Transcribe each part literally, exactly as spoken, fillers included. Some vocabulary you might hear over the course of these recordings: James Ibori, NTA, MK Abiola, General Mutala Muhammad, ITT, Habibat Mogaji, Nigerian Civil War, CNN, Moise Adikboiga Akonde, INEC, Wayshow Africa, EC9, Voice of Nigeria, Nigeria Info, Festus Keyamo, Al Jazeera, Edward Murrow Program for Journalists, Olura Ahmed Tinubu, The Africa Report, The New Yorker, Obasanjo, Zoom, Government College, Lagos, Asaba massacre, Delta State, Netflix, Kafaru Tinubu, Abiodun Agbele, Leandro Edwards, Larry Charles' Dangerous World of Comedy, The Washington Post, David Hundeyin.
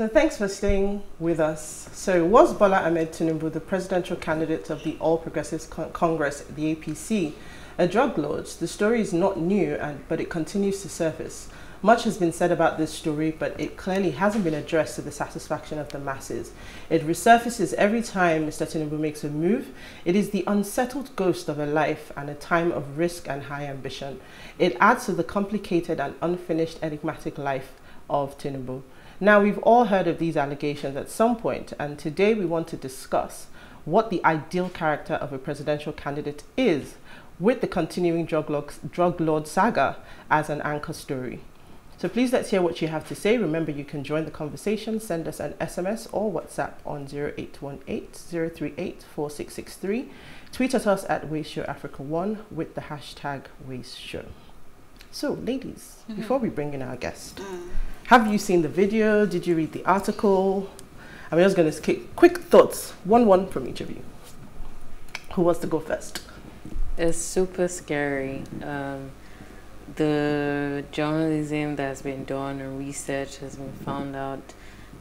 So thanks for staying with us. So was Bola Ahmed Tinubu, the presidential candidate of the All Progressives Con Congress, the A P C, a drug lord? The story is not new, and, but it continues to surface. Much has been said about this story, but it clearly hasn't been addressed to the satisfaction of the masses. It resurfaces every time Mister Tinubu makes a move. It is the unsettled ghost of a life and a time of risk and high ambition. It adds to the complicated and unfinished enigmatic life of Tinubu. Now, we've all heard of these allegations at some point, and today we want to discuss what the ideal character of a presidential candidate is, with the continuing drug lord, drug lord saga as an anchor story. So please let's hear what you have to say. Remember, you can join the conversation. Send us an S M S or WhatsApp on zero eight one eight, zero three eight, four six six three. Tweet at us at Wayshow Africa one with the hashtag Wayshow. So ladies, mm-hmm. before we bring in our guest, mm. have you seen the video? Did you read the article? I'm just going to skip quick thoughts, one one from each of you. Who wants to go first? It's super scary. Um, the journalism that's been done and research has been found out.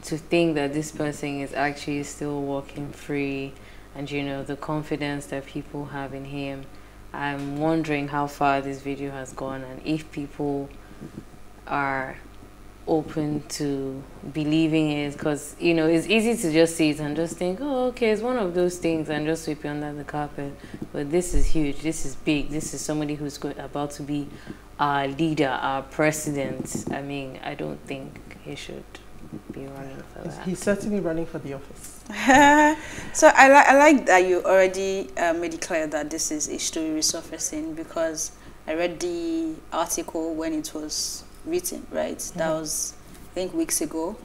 To think that this person is actually still walking free, and you know the confidence that people have in him, I'm wondering how far this video has gone and if people are open to believing it, because you know it's easy to just see it and just think, oh okay, it's one of those things, and just sweep it under the carpet. But this is huge, this is big, this is somebody who's go about to be our leader, our president. I mean, I don't think he should be running for that. He's certainly running for the office. So I, li I like that you already uh, made it clear that this is a story resurfacing, because I read the article when it was written, right? Mm-hmm. That was, I think, weeks ago,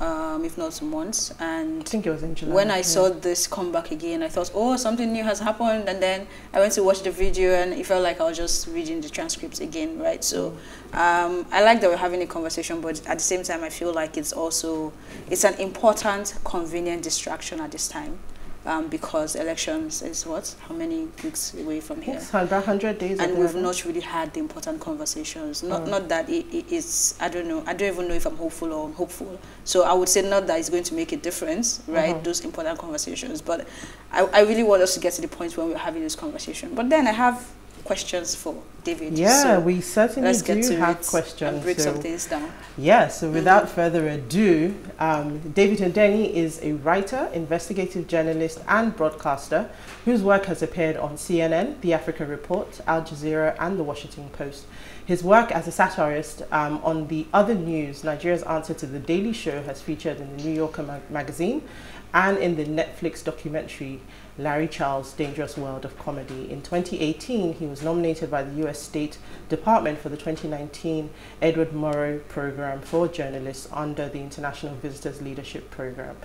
um, if not months. And I think it was in July. When I yeah. saw this come back again, I thought, oh, something new has happened. And then I went to watch the video, and it felt like I was just reading the transcripts again, right? So um, I like that we're having a conversation, but at the same time, I feel like it's also, it's an important, convenient distraction at this time. Um, because elections is what? How many weeks away from here? It's about one hundred days. And we've eleven. Not really had the important conversations. Not, oh. not that it, it, it's, I don't know, I don't even know if I'm hopeful or unhopeful. So I would say not that it's going to make a difference, right? Uh-huh. Those important conversations. But I, I really want us to get to the point when we're having this conversation. But then I have questions for David. Yeah, so we certainly let's get do to have questions. And break so, some things down. Yeah, so without mm-hmm. further ado, um, David Hundeyin is a writer, investigative journalist, and broadcaster whose work has appeared on C N N, The Africa Report, Al Jazeera, and The Washington Post. His work as a satirist um, on the other news, Nigeria's answer to The Daily Show, has featured in The New Yorker ma magazine and in the Netflix documentary Larry Charles' Dangerous World of Comedy. In twenty eighteen, he was nominated by the U S State Department for the twenty nineteen Edward Murrow Program for Journalists under the International Visitors Leadership Program.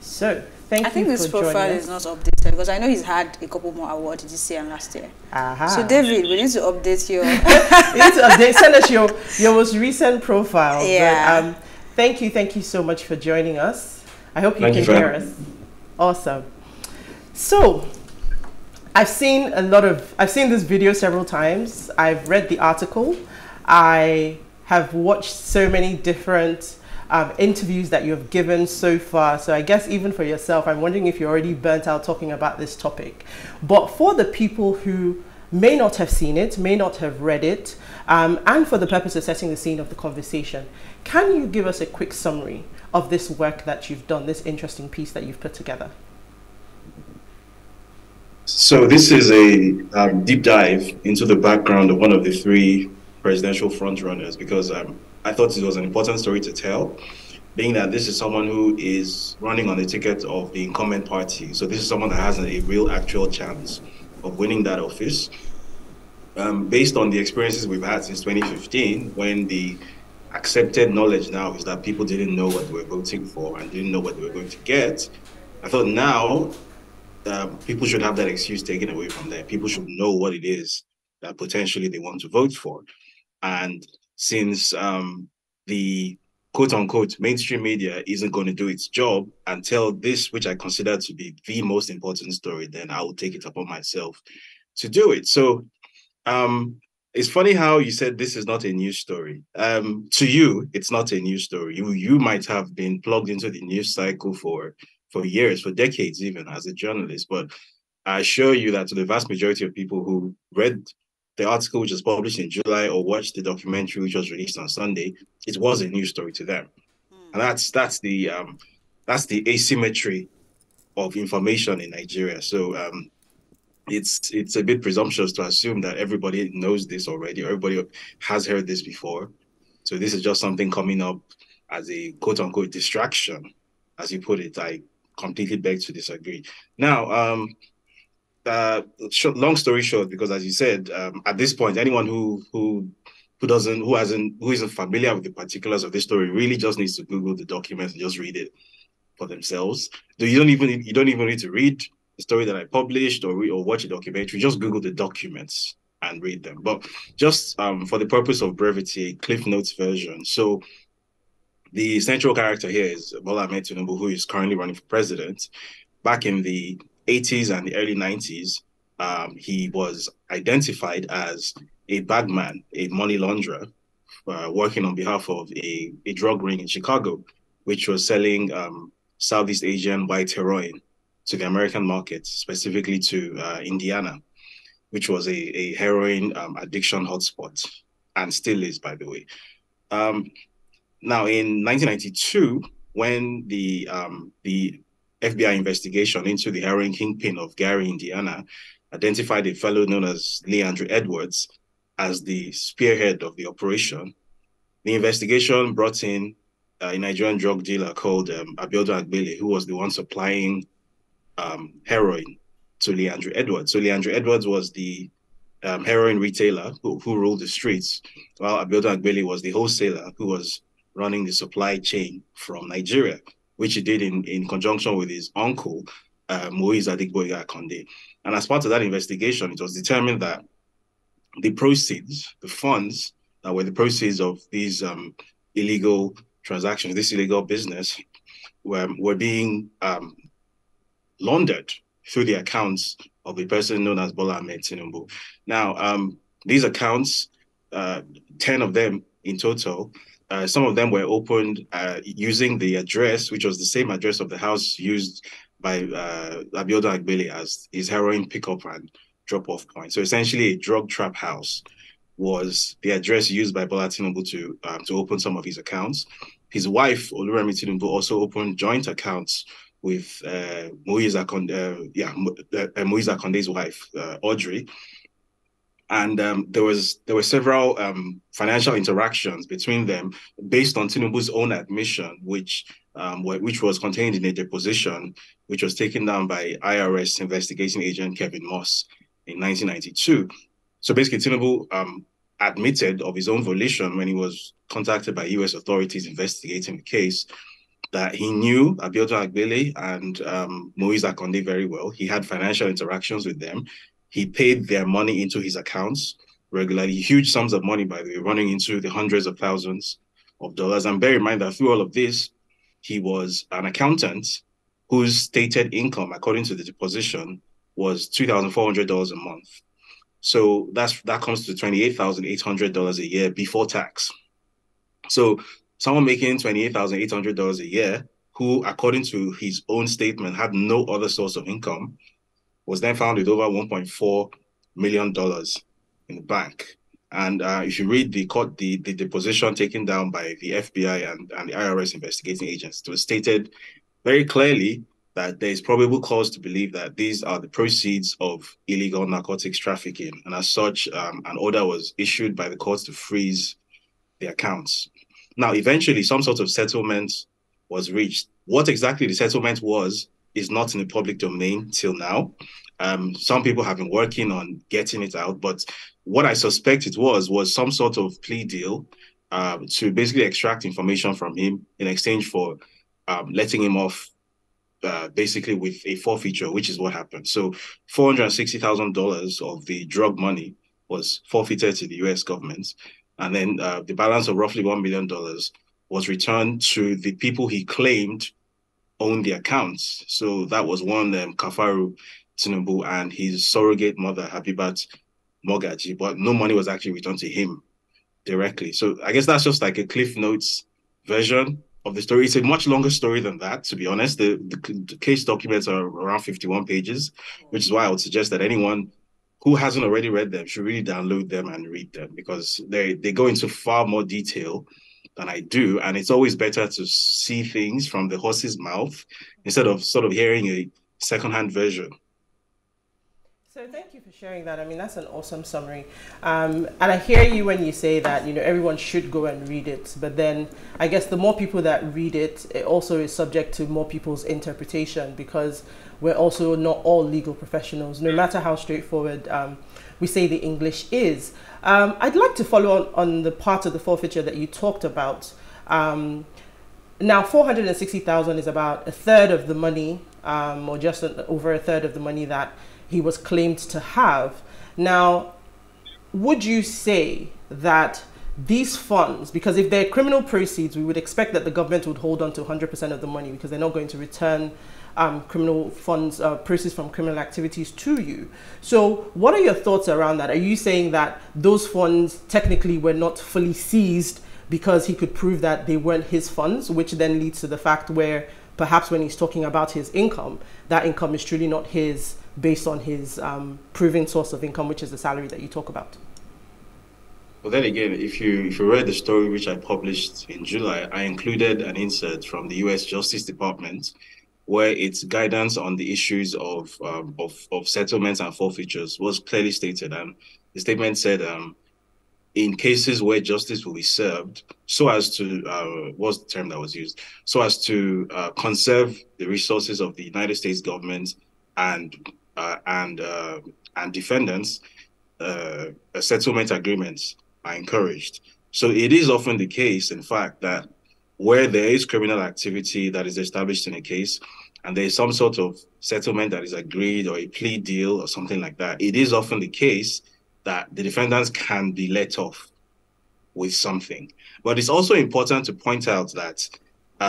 So, thank I you for joining I think this profile is not updated, because I know he's had a couple more awards this year and last year. Aha. So, David, we need to update your... we need to update, send us your, your most recent profile. Yeah. But, um, thank you, thank you so much for joining us. I hope you thank can you, hear us. Awesome. So, I've seen a lot of, I've seen this video several times. I've read the article. I have watched so many different um, interviews that you have given so far. So I guess even for yourself, I'm wondering if you're already burnt out talking about this topic. But for the people who may not have seen it, may not have read it, um, and for the purpose of setting the scene of the conversation, can you give us a quick summary of this work that you've done, this interesting piece that you've put together? So this is a um, deep dive into the background of one of the three presidential frontrunners, because um, I thought it was an important story to tell, being that this is someone who is running on the ticket of the incumbent party. So this is someone that has a real actual chance of winning that office. Um, based on the experiences we've had since twenty fifteen, when the accepted knowledge now is that people didn't know what they were voting for and didn't know what they were going to get, I thought now, Um, people should have that excuse taken away from them. People should know what it is that potentially they want to vote for. And since um, the quote-unquote mainstream media isn't going to do its job and tell this, which I consider to be the most important story, then I will take it upon myself to do it. So um, It's funny how you said this is not a news story. Um, to you, it's not a news story. You you might have been plugged into the news cycle for, for years, for decades even, as a journalist. But I assure you that to the vast majority of people who read the article which was published in July or watched the documentary which was released on Sunday, it was a news story to them. Mm. And that's that's the um, that's the asymmetry of information in Nigeria. So um, it's it's a bit presumptuous to assume that everybody knows this already, or everybody has heard this before. So this is just something coming up as a quote-unquote distraction, as you put it. I completely beg to disagree. Now, um, uh, short, long story short, because as you said, um, at this point, anyone who who who doesn't who hasn't who isn't familiar with the particulars of this story really just needs to Google the document and just read it for themselves. You don't even you don't even need to read the story that I published or re or watch a documentary. Just Google the documents and read them. But just um, for the purpose of brevity, a Cliff Notes version. So the central character here is Bola Ahmed Tinubu, who is currently running for president. Back in the eighties and the early nineties, um, he was identified as a bagman, a money launderer, uh, working on behalf of a, a drug ring in Chicago, which was selling um, Southeast Asian white heroin to the American market, specifically to uh, Indiana, which was a, a heroin um, addiction hotspot, and still is, by the way. Um, now, in nineteen ninety-two, when the um, the F B I investigation into the heroin kingpin of Gary, Indiana, identified a fellow known as Leandro Edwards as the spearhead of the operation, the investigation brought in a Nigerian drug dealer called um, Abiodun Agbele, who was the one supplying um, heroin to Leandro Edwards. So Leandro Edwards was the um, heroin retailer who, who ruled the streets, while Abiodun Agbele was the wholesaler who was running the supply chain from Nigeria, which he did in, in conjunction with his uncle, uh, Moise Adikboiga Akonde. And as part of that investigation, it was determined that the proceeds, the funds that were the proceeds of these um, illegal transactions, this illegal business, were, were being um, laundered through the accounts of a person known as Bola Ahmed Tinubu. Now, um, these accounts, uh, ten of them in total, uh, some of them were opened uh, using the address, which was the same address of the house used by uh, Abiodun Agbele as his heroin pickup and drop-off point. So essentially a drug trap house was the address used by Bola Tinubu to, um, to open some of his accounts. His wife, Olura Ahmed Tinubu, also opened joint accounts with uh, Moise Akonde, uh, yeah, uh, Moise Akonde's wife, uh, Audrey. And um, there was there were several um, financial interactions between them based on Tinubu's own admission, which um, were, which was contained in a deposition, which was taken down by I R S investigation agent Kevin Moss in nineteen ninety-two. So basically, Tinubu um, admitted of his own volition when he was contacted by U S authorities investigating the case that he knew Abiodun Agbele and um, Moise Akonde very well. He had financial interactions with them. He paid their money into his accounts regularly, huge sums of money, by the way, running into the hundreds of thousands of dollars. And bear in mind that through all of this, he was an accountant whose stated income, according to the deposition, was two thousand four hundred dollars a month. So that's that comes to twenty-eight thousand eight hundred dollars a year before tax. So someone making twenty-eight thousand eight hundred dollars a year, who, according to his own statement, had no other source of income, was then found with over one point four million dollars in the bank. And uh, if you read the court, the, the deposition taken down by the F B I and, and the I R S investigating agents, it was stated very clearly that there is probable cause to believe that these are the proceeds of illegal narcotics trafficking. And as such, um, an order was issued by the courts to freeze the accounts. Now, eventually, some sort of settlement was reached. What exactly the settlement was is not in the public domain till now. Um, some people have been working on getting it out, but what I suspect it was, was some sort of plea deal uh, to basically extract information from him in exchange for um, letting him off Uh, basically with a forfeiture, which is what happened. So four hundred sixty thousand dollars of the drug money was forfeited to the U S government. And then uh, the balance of roughly one million dollars was returned to the people he claimed owned the accounts. So that was one, um, Kafaru Tinubu, and his surrogate mother, Habibat Mogaji, but no money was actually returned to him directly. So I guess that's just like a Cliff Notes version of the story. It's a much longer story than that, to be honest. The, the, the case documents are around fifty-one pages, which is why I would suggest that anyone who hasn't already read them should really download them and read them, because they, they go into far more detail than I do. And it's always better to see things from the horse's mouth instead of sort of hearing a secondhand version. So thank you for sharing that. I mean, that's an awesome summary. Um, and I hear you when you say that, you know, everyone should go and read it. But then I guess the more people that read it, it also is subject to more people's interpretation, because we're also not all legal professionals, no matter how straightforward um, we say the English is. Um, I'd like to follow on, on the part of the forfeiture that you talked about. Um, now, four hundred sixty thousand is about a third of the money, um, or just an, over a third of the money that he was claimed to have. Now, would you say that these funds, because if they're criminal proceeds, we would expect that the government would hold on to one hundred percent of the money, because they're not going to return um, criminal funds, uh, proceeds from criminal activities to you. So what are your thoughts around that? Are you saying that those funds technically were not fully seized because he could prove that they weren't his funds, which then leads to the fact where perhaps when he's talking about his income, that income is truly not his, based on his um, proven source of income, which is the salary that you talk about? Well, then again, if you if you read the story which I published in July, I included an insert from the U S Justice Department, where its guidance on the issues of um, of, of settlements and forfeitures was clearly stated. And the statement said, um, in cases where justice will be served, so as to, uh, what's the term that was used, so as to uh, conserve the resources of the United States government and Uh, and uh, and defendants, uh, settlement agreements are encouraged. So it is often the case, in fact, that where there is criminal activity that is established in a case, and there is some sort of settlement that is agreed or a plea deal or something like that, it is often the case that the defendants can be let off with something. But it's also important to point out that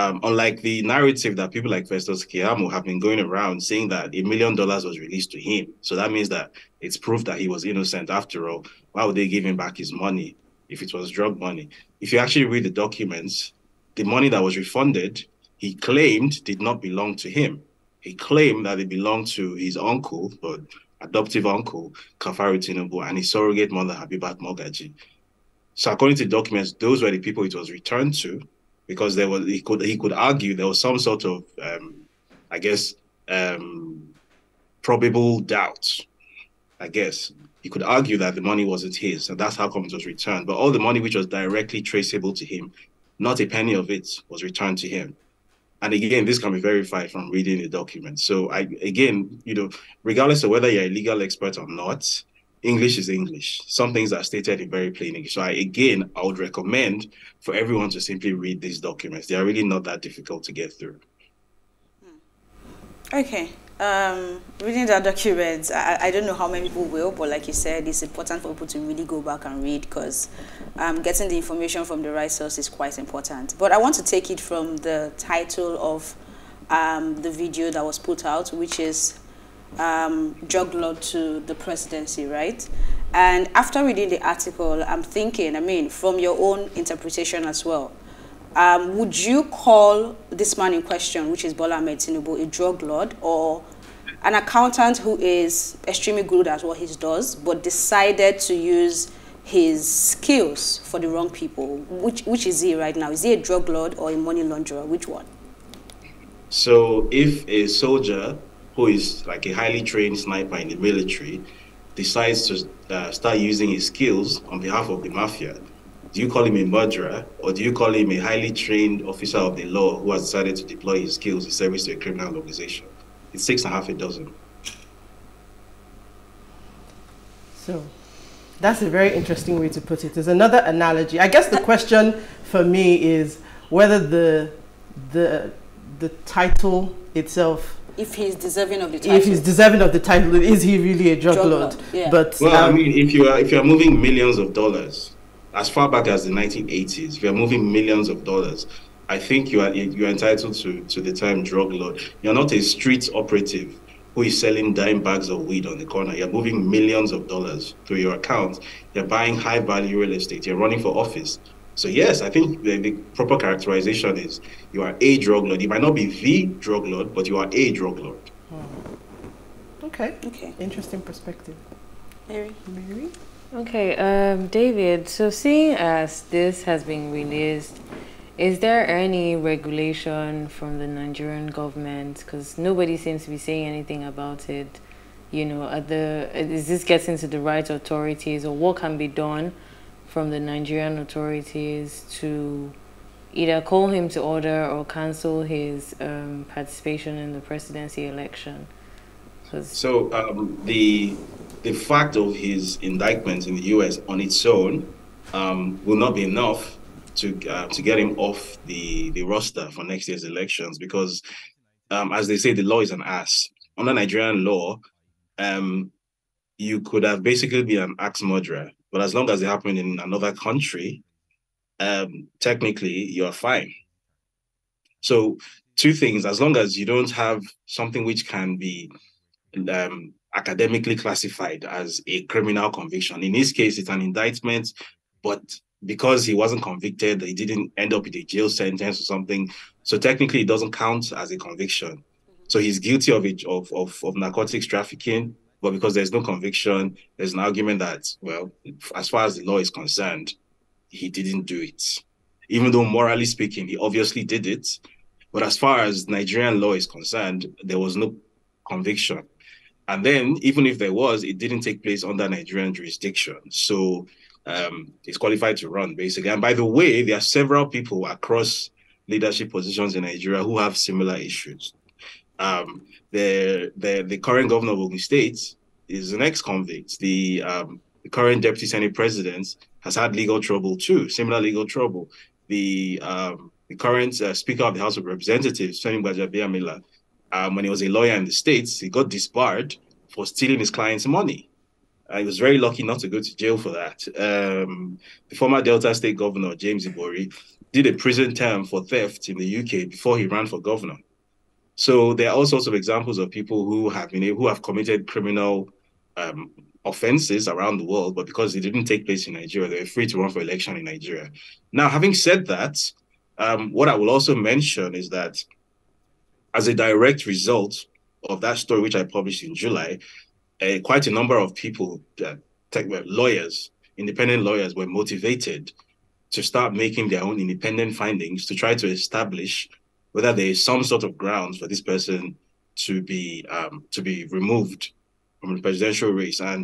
Um, unlike the narrative that people like Festus Keyamo have been going around saying that a million dollars was released to him, so that means that it's proof that he was innocent after all. Why would they give him back his money if it was drug money? If you actually read the documents, the money that was refunded, he claimed did not belong to him. He claimed that it belonged to his uncle, or adoptive uncle, Kafaru Tinubu, and his surrogate mother, Habibat Mogaji. So according to the documents, those were the people it was returned to, because there was, he could he could argue there was some sort of, um, I guess, um, probable doubt. I guess he could argue that the money wasn't his, and that's how come it was returned. But all the money which was directly traceable to him, not a penny of it was returned to him. And again, this can be verified from reading the document. So I, again, you know, regardless of whether you're a legal expert or not, English is English. Some things are stated in very plain English. So I, again, I would recommend for everyone to simply read these documents. They are really not that difficult to get through. Okay. Um, reading the documents, I, I don't know how many people will, but like you said, it's important for people to really go back and read, because um, getting the information from the right source is quite important. But I want to take it from the title of um, the video that was put out, which is Um, drug lord to the presidency, right? And after reading the article, I'm thinking, I mean, from your own interpretation as well, um, would you call this man in question, which is Bola Ahmed Tinubu, a drug lord, or an accountant who is extremely good at what he does, but decided to use his skills for the wrong people? Which, which is he right now? Is he a drug lord or a money launderer? Which one? So if a soldier who is like a highly trained sniper in the military decides to uh, start using his skills on behalf of the mafia, do you call him a murderer, or do you call him a highly trained officer of the law who has decided to deploy his skills in service to a criminal organization? It's six and a half a dozen. So that's a very interesting way to put it. There's another analogy. I guess the question for me is whether the, the, the title itself, if he's deserving of the title. If he's deserving of the title, is he really a drug, drug lord? Yeah. But well, um, I mean, if you are if you are moving millions of dollars, as far back as the nineteen eighties, if you are moving millions of dollars, I think you are you are entitled to to the term drug lord. You're not a street operative who is selling dime bags of weed on the corner. You're moving millions of dollars through your accounts. You're buying high-value real estate. You're running for office. So yes, I think the, the proper characterization is you are a drug lord. You might not be the drug lord, but you are a drug lord. Hmm. Okay. Okay. Interesting perspective. Mary. Mary. Okay, um, David, so seeing as this has been released, is there any regulation from the Nigerian government? Because nobody seems to be saying anything about it. You know, are the, is this getting to the right authorities, or what can be done from the Nigerian authorities to either call him to order or cancel his um, participation in the presidency election? So um, the the fact of his indictment in the U S on its own um, will not be enough to uh, to get him off the the roster for next year's elections, because, um, as they say, the law is an ass. Under Nigerian law, um, you could have basically been an axe murderer, but as long as it happened in another country, um, technically you are fine. So two things: as long as you don't have something which can be Um, academically classified as a criminal conviction. In his case, it's an indictment, but because he wasn't convicted, he didn't end up with a jail sentence or something. So technically, it doesn't count as a conviction. So he's guilty of it, of, of, of narcotics trafficking, but because there's no conviction, there's an argument that, well, as far as the law is concerned, he didn't do it. Even though morally speaking, he obviously did it. But as far as Nigerian law is concerned, there was no conviction. And then, even if there was, it didn't take place under Nigerian jurisdiction. So um, it's qualified to run, basically. And by the way, there are several people across leadership positions in Nigeria who have similar issues. Um, the, the, the current governor of Ogun State is an ex-convict. The, um, the current deputy senate president has had legal trouble too, similar legal trouble. The, um, the current uh, speaker of the House of Representatives, Femi Gbajabiamila, Um, when he was a lawyer in the States, he got disbarred for stealing his client's money. Uh, he was very lucky not to go to jail for that. Um, the former Delta State governor, James Ibori, did a prison term for theft in the U K before he ran for governor. So there are all sorts of examples of people who have been able, who have committed criminal um, offenses around the world, but because they didn't take place in Nigeria, they were free to run for election in Nigeria. Now, having said that, um, what I will also mention is that as a direct result of that story, which I published in July, uh, quite a number of people, uh, tech, well, lawyers, independent lawyers, were motivated to start making their own independent findings to try to establish whether there is some sort of grounds for this person to be um, to be removed from the presidential race. And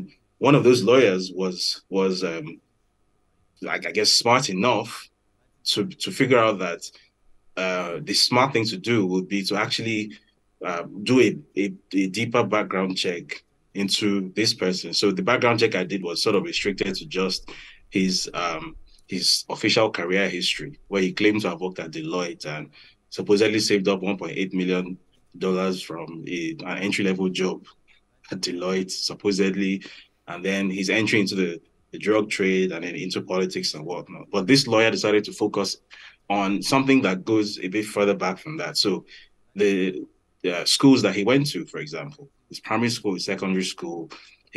one of those lawyers was was um, like I guess smart enough to to figure out that Uh, the smart thing to do would be to actually uh, do a, a, a deeper background check into this person. So the background check I did was sort of restricted to just his um, his official career history, where he claimed to have worked at Deloitte and supposedly saved up one point eight million dollars from a, an entry-level job at Deloitte, supposedly, and then his entry into the, the drug trade and then into politics and whatnot. But this lawyer decided to focus on something that goes a bit further back from that. So the uh, schools that he went to, for example, his primary school, his secondary school,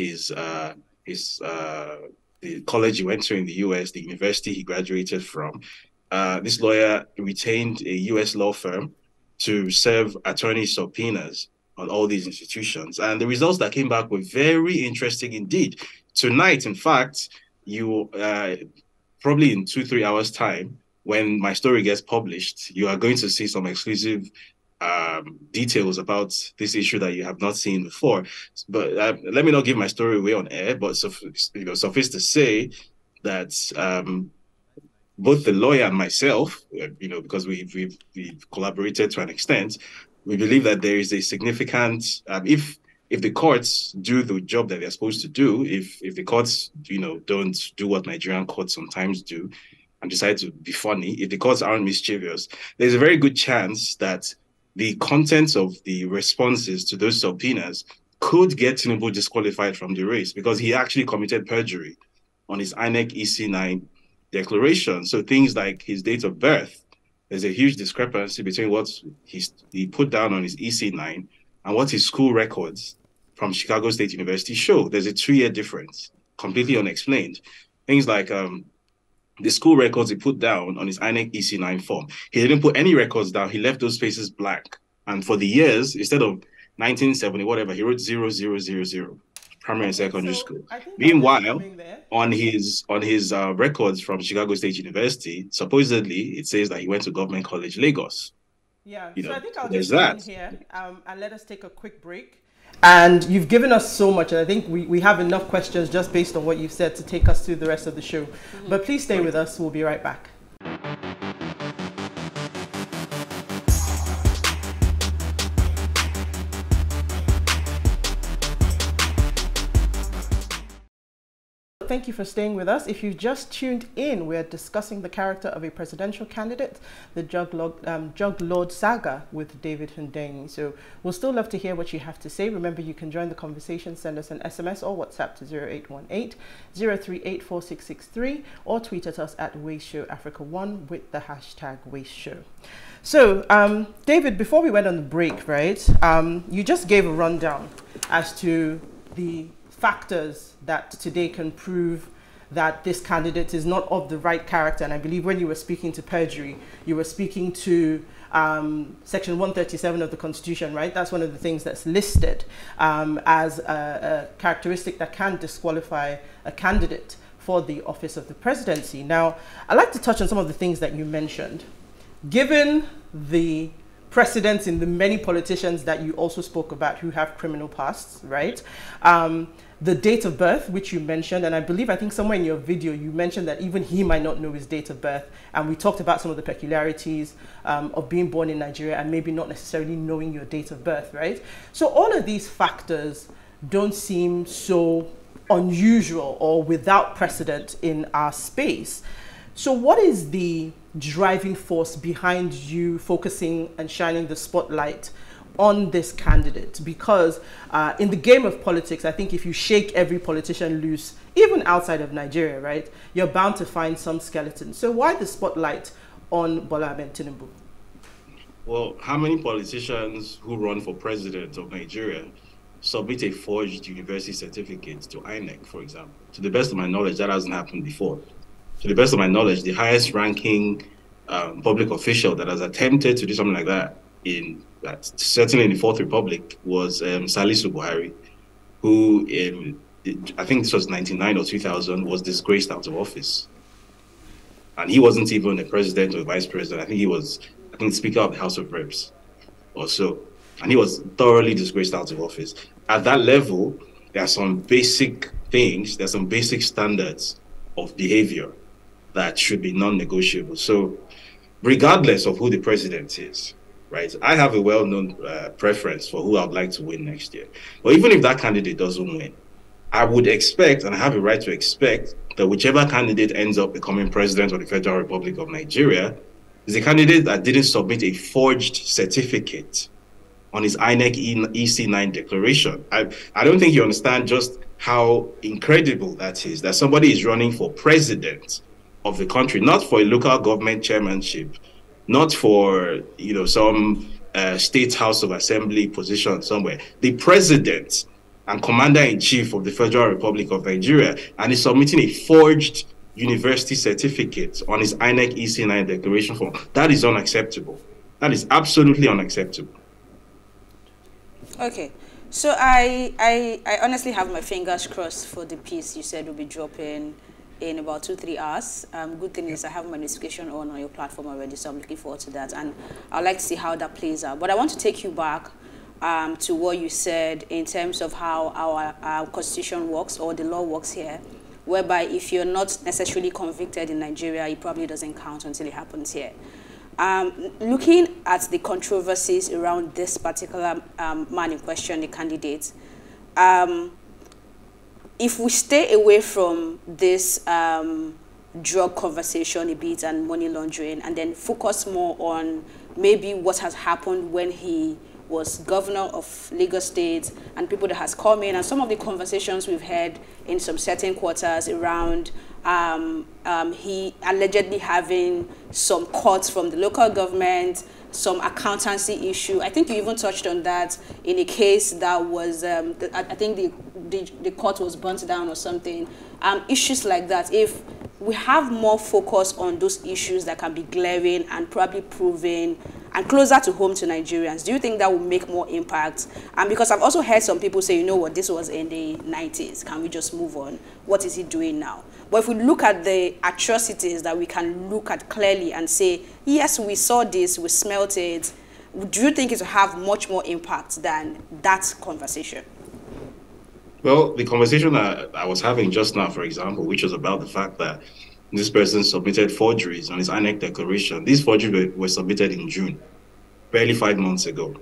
his uh, his uh, the college he went to in the U S, the university he graduated from. Uh, this lawyer retained a U S law firm to serve attorney subpoenas on all these institutions. And the results that came back were very interesting indeed. Tonight, in fact, you uh, probably in two, three hours time, when my story gets published, you are going to see some exclusive um, details about this issue that you have not seen before. But uh, let me not give my story away on air, but you know, suffice to say that um, both the lawyer and myself, you know, because we've, we've, we've collaborated to an extent, we believe that there is a significant, um, if if the courts do the job that they're supposed to do, if if the courts, you know, don't do what Nigerian courts sometimes do, and decide to be funny, if the courts aren't mischievous, there's a very good chance that the contents of the responses to those subpoenas could get Tinubu disqualified from the race, because he actually committed perjury on his I N E C E C nine declaration. So things like his date of birth, there's a huge discrepancy between what he's, he put down on his E C nine and what his school records from Chicago State University show. There's a two-year difference, completely unexplained. Things like um, the school records he put down on his I N E C E C nine form. He didn't put any records down. He left those spaces blank. And for the years, instead of nineteen seventy, whatever, he wrote zero, zero, zero, zero. Primary and secondary so, school. Meanwhile, on his on his uh, records from Chicago State University, supposedly it says that he went to Government College Lagos. Yeah, you so know, I think I'll just that. In here um, and let us take a quick break. And you've given us so much, and I think we, we have enough questions just based on what you've said to take us through the rest of the show. Mm-hmm. But please stay right. with us. We'll be right back. Thank you for staying with us. If you've just tuned in, we're discussing the character of a presidential candidate, the Jug Lord, um, Jug Lord saga with David Hundeyin. So we'll still love to hear what you have to say. Remember, you can join the conversation, send us an S M S or WhatsApp to zero eight one eight, zero three eight, four six six three or tweet at us at Wayshow Africa one with the hashtag Wayshow. So um, David, before we went on the break, right, um, you just gave a rundown as to the factors that today can prove that this candidate is not of the right character. And I believe when you were speaking to perjury, you were speaking to um, Section one thirty-seven of the Constitution, right? That's one of the things that's listed um, as a, a characteristic that can disqualify a candidate for the office of the presidency. Now, I'd like to touch on some of the things that you mentioned. Given the precedents in the many politicians that you also spoke about who have criminal pasts, right? Um, the date of birth, which you mentioned, and I believe, I think somewhere in your video, you mentioned that even he might not know his date of birth. And we talked about some of the peculiarities um, of being born in Nigeria and maybe not necessarily knowing your date of birth, right? So all of these factors don't seem so unusual or without precedent in our space. So what is the driving force behind you focusing and shining the spotlight on this candidate? Because uh, in the game of politics, I think if you shake every politician loose, even outside of Nigeria, right, you're bound to find some skeleton. So why the spotlight on Bola Ahmed Tinubu? Well, how many politicians who run for president of Nigeria submit a forged university certificate to I N E C, for example? To the best of my knowledge, that hasn't happened before. To the best of my knowledge, the highest ranking um, public official that has attempted to do something like that, in that certainly in the Fourth Republic, was um, Salisu Buhari, who um, I think this was ninety-nine or two thousand, was disgraced out of office. And he wasn't even a president or a vice president. I think he was, I think, Speaker of the House of Reps or so. And he was thoroughly disgraced out of office. At that level, there are some basic things, there are some basic standards of behavior that should be non-negotiable. So regardless of who the president is, right? I have a well-known uh, preference for who I'd like to win next year. But even if that candidate doesn't win, I would expect, and I have a right to expect, that whichever candidate ends up becoming president of the Federal Republic of Nigeria is a candidate that didn't submit a forged certificate on his I N E C E C nine declaration. I, I don't think you understand just how incredible that is, that somebody is running for president of the country, not for a local government chairmanship, not for, you know, some uh, state house of assembly position somewhere. The president and commander-in-chief of the Federal Republic of Nigeria, and is submitting a forged university certificate on his I N E C E C nine declaration form. That is unacceptable. That is absolutely unacceptable. Okay. So I, I, I honestly have my fingers crossed for the piece you said will be dropping in about two, three hours. Um, good thing is I have my notification on on your platform already, so I'm looking forward to that. And I'd like to see how that plays out. But I want to take you back um, to what you said in terms of how our, our constitution works, or the law works here, whereby if you're not necessarily convicted in Nigeria, it probably doesn't count until it happens here. Um, looking at the controversies around this particular um, man in question, the candidate, um, if we stay away from this um, drug conversation a bit and money laundering, and then focus more on maybe what has happened when he was governor of Lagos State and people that has come in, and some of the conversations we've had in some certain quarters around Um, um, he allegedly having some cuts from the local government, some accountancy issue. I think you even touched on that in a case that was, um, the, I, I think the, the, the court was burnt down or something. Um, issues like that, if we have more focus on those issues that can be glaring and probably proven and closer to home to Nigerians, do you think that will make more impact? And because I've also heard some people say, you know what, this was in the nineties, can we just move on? What is he doing now? But if we look at the atrocities that we can look at clearly and say, yes, we saw this, we smelt it, do you think it will have much more impact than that conversation? Well, the conversation that I was having just now, for example, which was about the fact that this person submitted forgeries on his I N E C declaration. These forgeries were, were submitted in June, barely five months ago.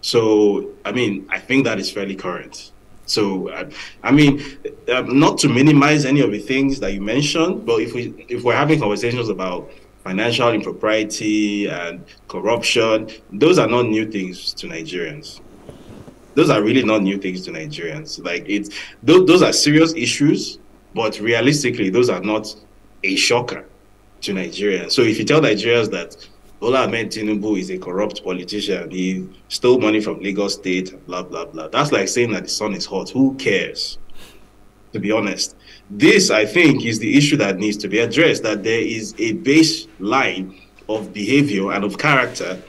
So, I mean, I think that is fairly current. So, I, I mean, not to minimize any of the things that you mentioned, but if, we, if we're having conversations about financial impropriety and corruption, those are not new things to Nigerians. Those are really not new things to Nigerians. Like it's those, those are serious issues, but realistically, those are not a shocker to Nigerians. So if you tell Nigerians that Bola Ahmed Tinubu is a corrupt politician, he stole money from Lagos State, blah, blah, blah, that's like saying that the sun is hot. Who cares, to be honest? This, I think, is the issue that needs to be addressed, that there is a baseline of behavior and of character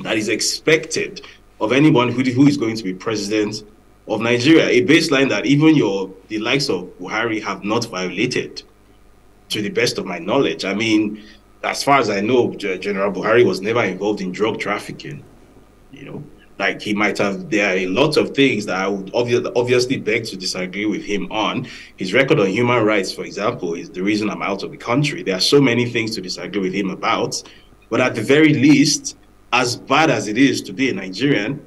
that is expected of anyone who, who is going to be president of Nigeria, a baseline that even your the likes of Buhari have not violated, to the best of my knowledge. I mean, as far as I know, General Buhari was never involved in drug trafficking. You know, like he might have, there are a lot of things that I would obvi obviously beg to disagree with him on. His record on human rights, for example, is the reason I'm out of the country. There are so many things to disagree with him about, but at the very least, as bad as it is to be a Nigerian,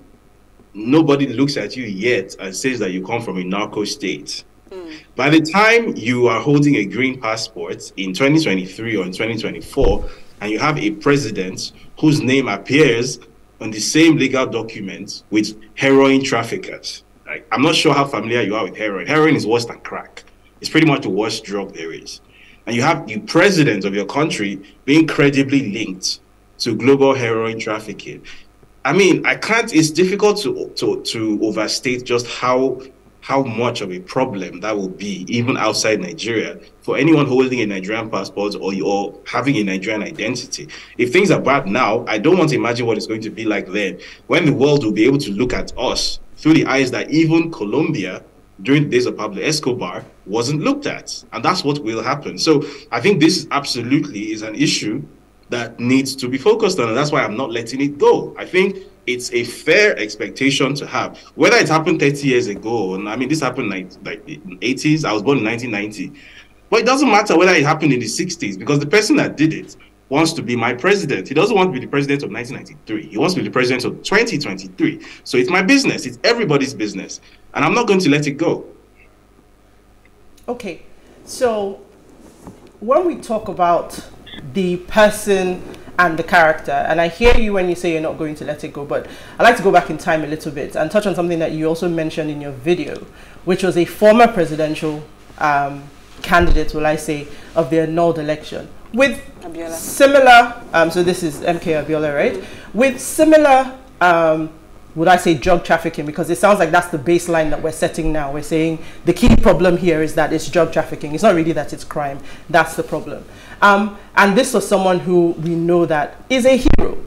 nobody looks at you yet and says that you come from a narco state. Mm. By the time you are holding a green passport in twenty twenty-three or in twenty twenty-four, and you have a president whose name appears on the same legal document with heroin traffickers. Like, I'm not sure how familiar you are with heroin. Heroin is worse than crack. It's pretty much the worst drug there is. And you have the president of your country being credibly linked to global heroin trafficking. I mean, I can't, it's difficult to, to, to overstate just how, how much of a problem that will be, even outside Nigeria, for anyone holding a Nigerian passport or, or having a Nigerian identity. If things are bad now, I don't want to imagine what it's going to be like then, when the world will be able to look at us through the eyes that even Colombia, during the days of Pablo Escobar, wasn't looked at. And that's what will happen. So I think this absolutely is an issue that needs to be focused on, and that's why I'm not letting it go. I think it's a fair expectation to have. Whether it happened thirty years ago, and I mean, this happened like, like in the eighties, I was born in nineteen ninety, but it doesn't matter whether it happened in the sixties, because the person that did it wants to be my president. He doesn't want to be the president of nineteen ninety-three. He wants to be the president of twenty twenty-three. So it's my business, it's everybody's business, and I'm not going to let it go. Okay, so when we talk about the person and the character, and I hear you when you say you're not going to let it go, but I'd like to go back in time a little bit and touch on something that you also mentioned in your video, which was a former presidential um, candidate, will I say, of the annulled election with Abiola. Similar, um, so this is M K Abiola, right? Mm-hmm. With similar, um, would I say, drug trafficking, because it sounds like that's the baseline that we're setting now. We're saying the key problem here is that it's drug trafficking. It's not really that it's crime. That's the problem. Um, and this was someone who we know that is a hero.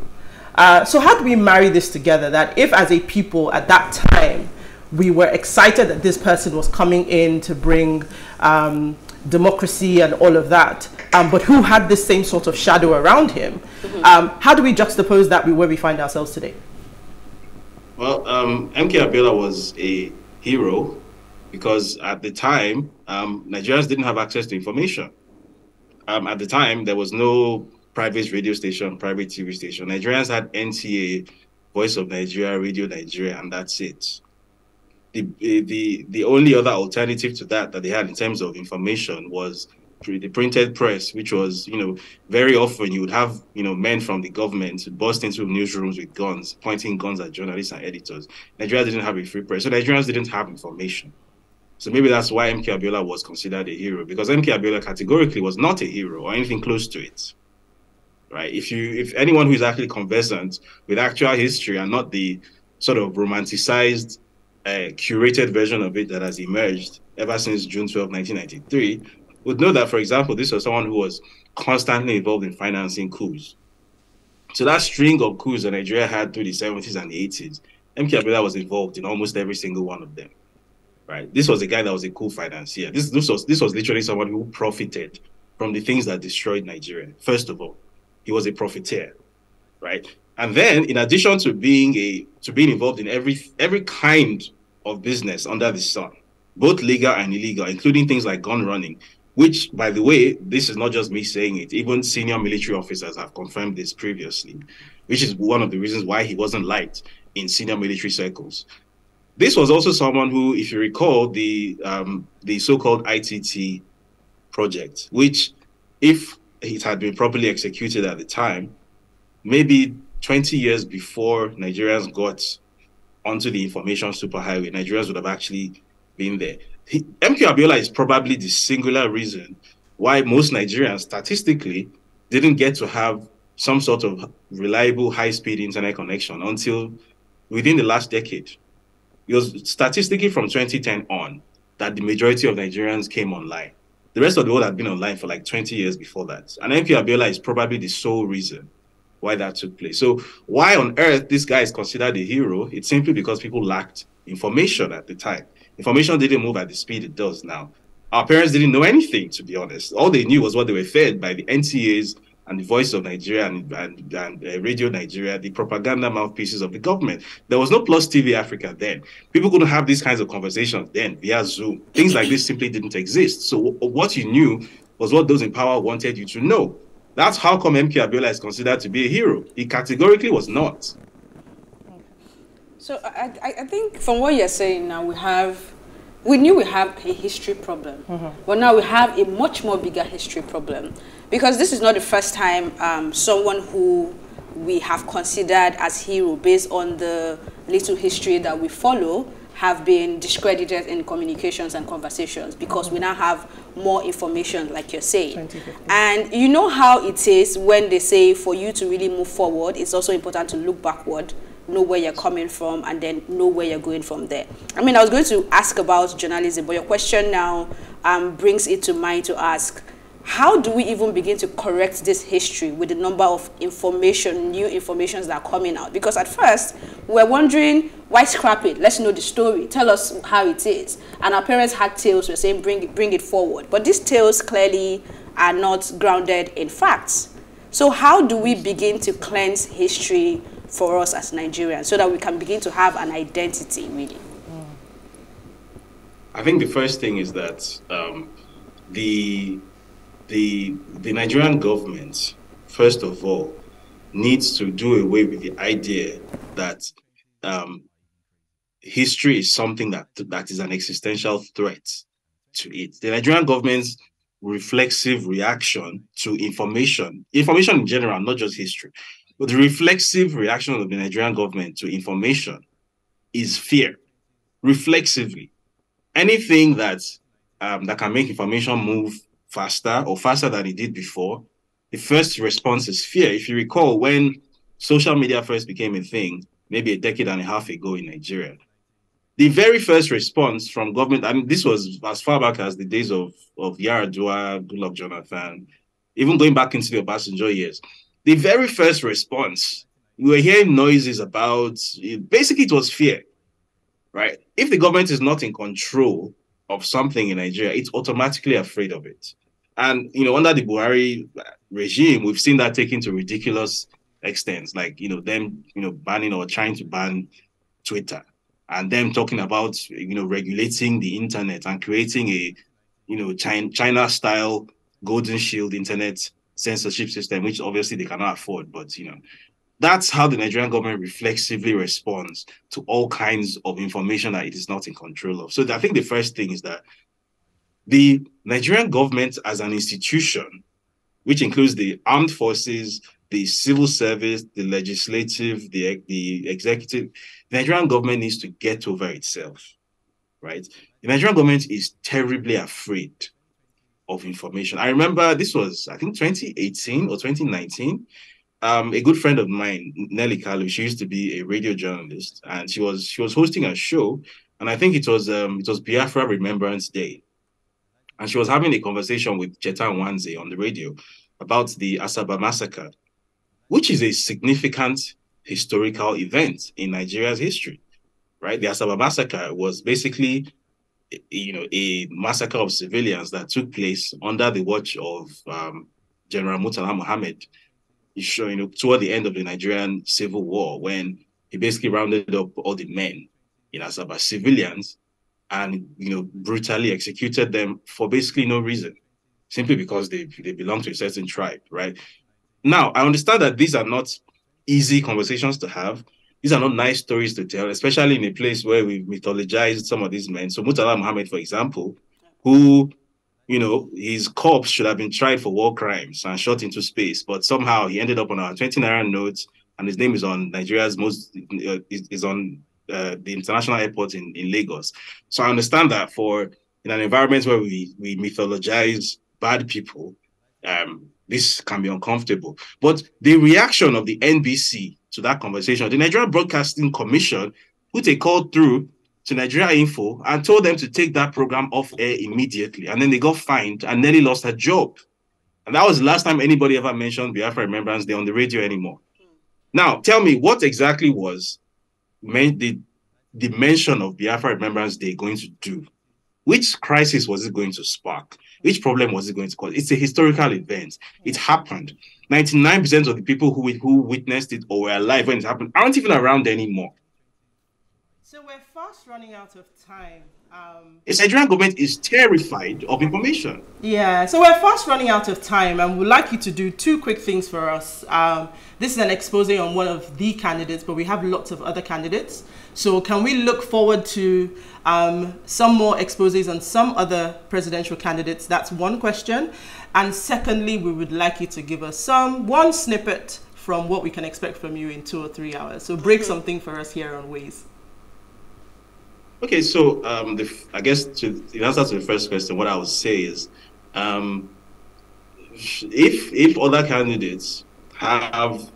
Uh, so how do we marry this together, that if as a people at that time, we were excited that this person was coming in to bring um, democracy and all of that, um, but who had this same sort of shadow around him, mm-hmm. um, how do we juxtapose that with where we find ourselves today? Well, um, M K Abiola was a hero because at the time, um, Nigerians didn't have access to information. Um, at the time, there was no private radio station, private T V station. Nigerians had N T A, Voice of Nigeria, Radio Nigeria, and that's it. The, the, the only other alternative to that that they had in terms of information was the printed press, which was, you know, very often you would have, you know, men from the government burst into newsrooms with guns, pointing guns at journalists and editors. Nigeria didn't have a free press, so Nigerians didn't have information. So maybe that's why M K Abiola was considered a hero, because M K Abiola categorically was not a hero or anything close to it. right? If you, if anyone who is actually conversant with actual history and not the sort of romanticized, uh, curated version of it that has emerged ever since June twelfth, nineteen ninety-three, would know that, for example, this was someone who was constantly involved in financing coups. So that string of coups that Nigeria had through the seventies and the eighties, M K Abiola was involved in almost every single one of them, right? This was a guy that was a coup financier. This, this, was, this was literally someone who profited from the things that destroyed Nigeria. First of all, he was a profiteer, right? And then, in addition to being a to being involved in every every kind of business under the sun, both legal and illegal, including things like gun running, which, by the way, this is not just me saying it, even senior military officers have confirmed this previously, which is one of the reasons why he wasn't liked in senior military circles. This was also someone who, if you recall, the um, the so-called I T T project, which, if it had been properly executed at the time, maybe twenty years before Nigerians got onto the information superhighway, Nigerians would have actually been there. He, M K Abiola is probably the singular reason why most Nigerians statistically didn't get to have some sort of reliable high-speed internet connection until within the last decade. It was statistically from twenty ten on that the majority of Nigerians came online. The rest of the world had been online for like twenty years before that. And M K Abiola is probably the sole reason why that took place. So why on earth this guy is considered a hero? It's simply because people lacked information at the time. Information didn't move at the speed it does now. Our parents didn't know anything, to be honest. All they knew was what they were fed by the N T As and the Voice of Nigeria and, and, and uh, Radio Nigeria, the propaganda mouthpieces of the government. There was no Plus T V Africa then. People couldn't have these kinds of conversations then via Zoom. Things like this simply didn't exist. So what you knew was what those in power wanted you to know. That's how come M K Abiola is considered to be a hero. He categorically was not. So I, I think from what you're saying now, we have, we knew we have a history problem. Mm-hmm. But now we have a much more bigger history problem. Because this is not the first time um, someone who we have considered as hero based on the little history that we follow have been discredited in communications and conversations, because we now have more information, like you're saying. And you know how it is when they say for you to really move forward, it's also important to look backward, know where you're coming from, and then know where you're going from there. I mean, I was going to ask about journalism, but your question now um, brings it to mind to ask, how do we even begin to correct this history with the number of information, new informations that are coming out? Because at first, we were wondering, why scrap it? Let's know the story. Tell us how it is. And our parents had tales, we were saying, bring it, bring it forward. But these tales clearly are not grounded in facts. So how do we begin to cleanse history for us as Nigerians so that we can begin to have an identity, really? I think the first thing is that um, the... The, the Nigerian government, first of all, needs to do away with the idea that um, history is something that, that is an existential threat to it. The Nigerian government's reflexive reaction to information, information in general, not just history, but the reflexive reaction of the Nigerian government to information is fear, reflexively. Anything that, um, that can make information move faster or faster than it did before, the first response is fear. If you recall, when social media first became a thing, maybe a decade and a half ago in Nigeria, the very first response from government, I mean, this was as far back as the days of, of Yar'Adua, Goodluck Jonathan, even going back into the Obasanjo years, the very first response, we were hearing noises about, basically it was fear, right? If the government is not in control of something in Nigeria, it's automatically afraid of it. And, you know, under the Buhari regime, we've seen that taken to ridiculous extents, like, you know, them, you know, banning or trying to ban Twitter, and them talking about, you know, regulating the internet and creating a, you know, China-style golden shield internet censorship system, which obviously they cannot afford. But, you know, that's how the Nigerian government reflexively responds to all kinds of information that it is not in control of. So I think the first thing is that the Nigerian government as an institution, which includes the armed forces, the civil service, the legislative, the, the executive, the Nigerian government needs to get over itself, right? The Nigerian government is terribly afraid of information. I remember this was, I think, twenty eighteen or twenty nineteen. Um, a good friend of mine, Nelly Kalu, she used to be a radio journalist, and she was she was hosting a show, and I think it was um, it was Biafra Remembrance Day, and she was having a conversation with Cheta Nwanze on the radio about the Asaba massacre, which is a significant historical event in Nigeria's history, right? The Asaba massacre was basically, you know, a massacre of civilians that took place under the watch of um, General Mutala Muhammad, you know, toward the end of the Nigerian Civil War, when he basically rounded up all the men in Asaba, civilians, and, you know, brutally executed them for basically no reason, simply because they, they belong to a certain tribe, right? Now, I understand that these are not easy conversations to have. These are not nice stories to tell, especially in a place where we've mythologized some of these men. So Murtala Mohammed, for example, who, you know, his corpse should have been tried for war crimes and shot into space, but somehow he ended up on our twenty naira notes, and his name is on Nigeria's most, uh, is, is on uh, the international airport in, in Lagos. So I understand that for, in an environment where we, we mythologize bad people, um, this can be uncomfortable. But the reaction of the N B C to that conversation, the Nigeria Broadcasting Commission put a call through to Nigeria Info and told them to take that program off air immediately. And then they got fined and nearly lost her job. And that was the last time anybody ever mentioned Biafra Remembrance Day on the radio anymore. Mm. Now, tell me, what exactly was men the, the mention of Biafra Remembrance Day going to do? Which crisis was it going to spark? Which problem was it going to cause? It's a historical event. It happened. ninety-nine percent of the people who, who witnessed it or were alive when it happened aren't even around anymore. So we're fast running out of time. Um, the Nigerian government is terrified of information. Yeah, so we're fast running out of time, and we'd like you to do two quick things for us. Um, this is an expose on one of the candidates, but we have lots of other candidates. So can we look forward to um, some more exposes on some other presidential candidates? That's one question. And secondly, we would like you to give us some one snippet from what we can expect from you in two or three hours. So break something for us here on Ways. Okay, so um, the, I guess to, in answer to the first question, what I would say is, um, if if other candidates have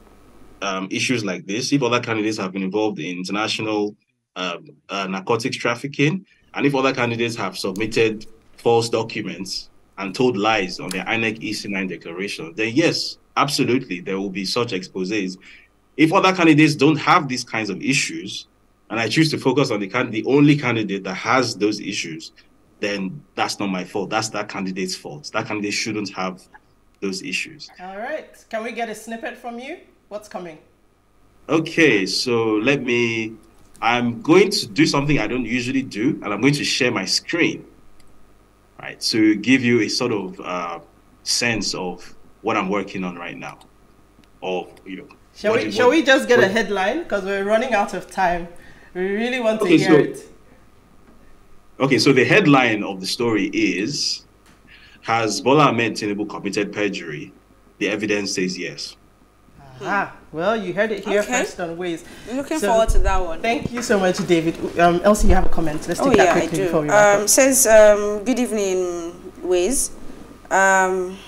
um, issues like this, if other candidates have been involved in international um, uh, narcotics trafficking, and if other candidates have submitted false documents and told lies on their I N E C E C nine declaration, then yes, absolutely, there will be such exposés. If other candidates don't have these kinds of issues, and I choose to focus on the, can the only candidate that has those issues, then that's not my fault. That's that candidate's fault. That candidate shouldn't have those issues. All right. Can we get a snippet from you? What's coming? Okay. So let me, I'm going to do something I don't usually do, and I'm going to share my screen, right, to give you a sort of uh, sense of what I'm working on right now. Or, you know. Shall, we, you shall we just get a headline? Because we're running out of time. We really want to okay, hear so, it. Okay, so the headline of the story is, has Bola Ahmed Tinubu committed perjury? The evidence says yes. Ah, well, you heard it here okay. first on Ways. Looking so, forward to that one. Thank you so much, David. Um, Elsie, you have a comment. Let's take oh, that yeah, quickly before we wrap um, up. Says, um, good evening, Ways. Um,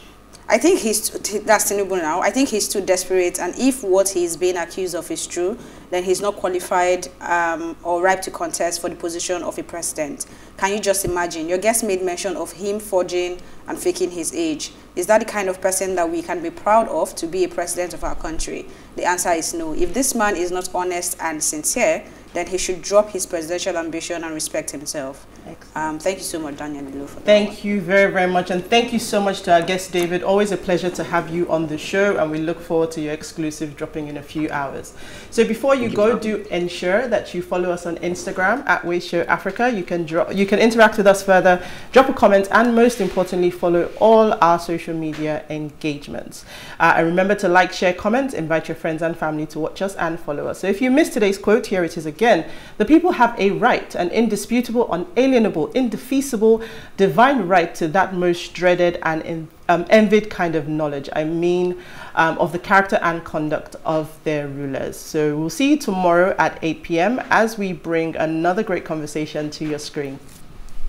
I think he's, that's Tinubu now, I think he's too desperate, and if what he's being accused of is true, then he's not qualified um, or ripe to contest for the position of a president. Can you just imagine? Your guest made mention of him forging and faking his age. Is that the kind of person that we can be proud of to be a president of our country? The answer is no. If this man is not honest and sincere, then he should drop his presidential ambition and respect himself. Um, thank you so much, Daniel Bilo, for that. Thank you very, very much. And thank you so much to our guest, David. Always a pleasure to have you on the show, and we look forward to your exclusive dropping in a few hours. So before you go, do ensure that you follow us on Instagram at Wayshow Africa. You can, drop, you can interact with us further, drop a comment, and most importantly, follow all our social media engagements. Uh, and remember to like, share, comment, invite your friends and family to watch us and follow us. So if you missed today's quote, here it is again. Again, the people have a right, an indisputable, unalienable, indefeasible, divine right to that most dreaded and in, um, envied kind of knowledge, I mean, um, of the character and conduct of their rulers. So we'll see you tomorrow at eight p m as we bring another great conversation to your screen.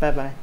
Bye-bye.